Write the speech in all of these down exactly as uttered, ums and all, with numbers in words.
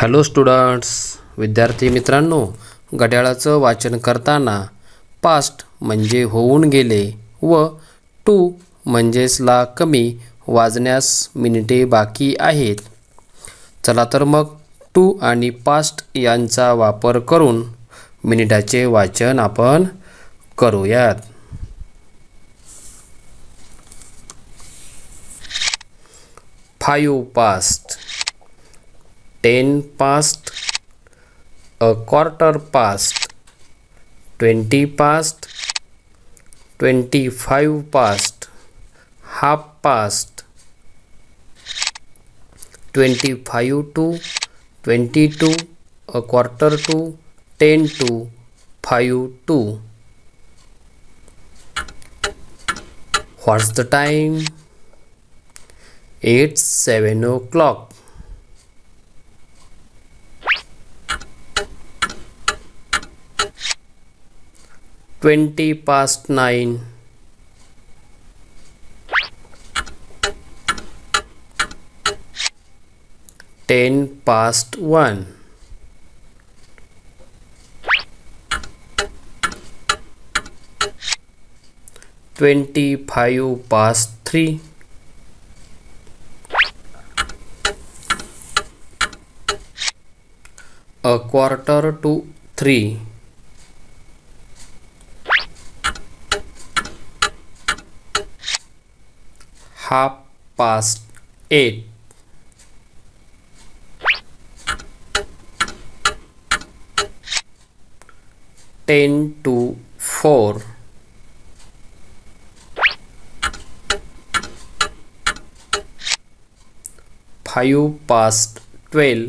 Hello students, विद्यार्थी मित्रांनो, घड्याळाचं वाचन करताना पास्ट म्हणजे होऊन गेले व टू म्हणजेसला कमी वाजण्यास मिनिटे बाकी आहेत। चला तर मग टू आणि पास्ट यांचा वापर करून मिनिटाचे वाचन आपण करूयात। Five past, ten past, a quarter past, twenty past, twenty-five past, half past, twenty-five to, twenty-two, a quarter to, ten to, five to. What's the time? It's seven o'clock. Twenty past nine, ten past one, twenty-five past three, a quarter to three. Half past eight, ten to four, five past twelve.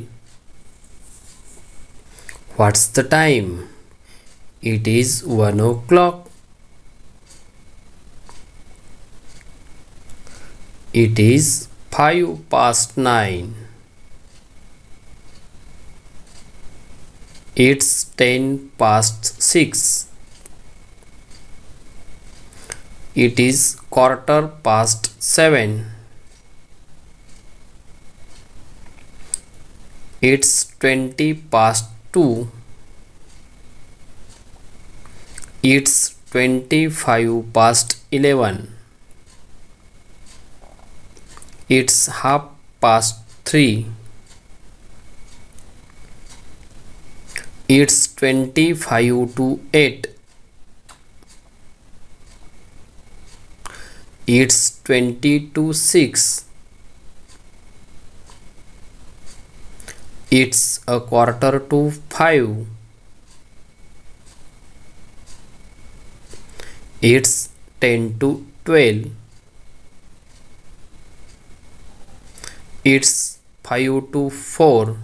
What's the time? It is one o'clock. It is five past nine. It's ten past six. It is quarter past seven. It's twenty past two. It's twenty-five past eleven. It's half past three. It's twenty-five to eight. It's twenty to six. It's a quarter to five. It's ten to twelve. It's five to four.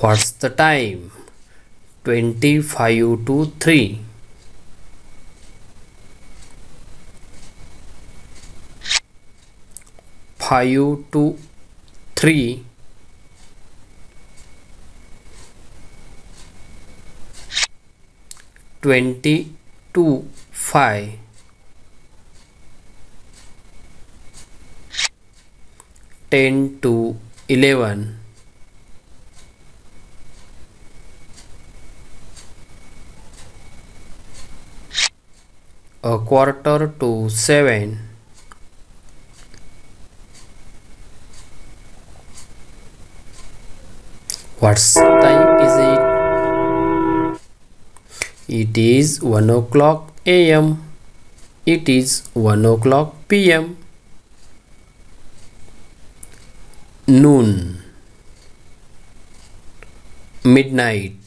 What's the time? Twenty-five to three. Five to three. Twenty to five. ten to eleven, a quarter to seven, what time is it? It is one o'clock A M, it is one o'clock P M. Noon, midnight,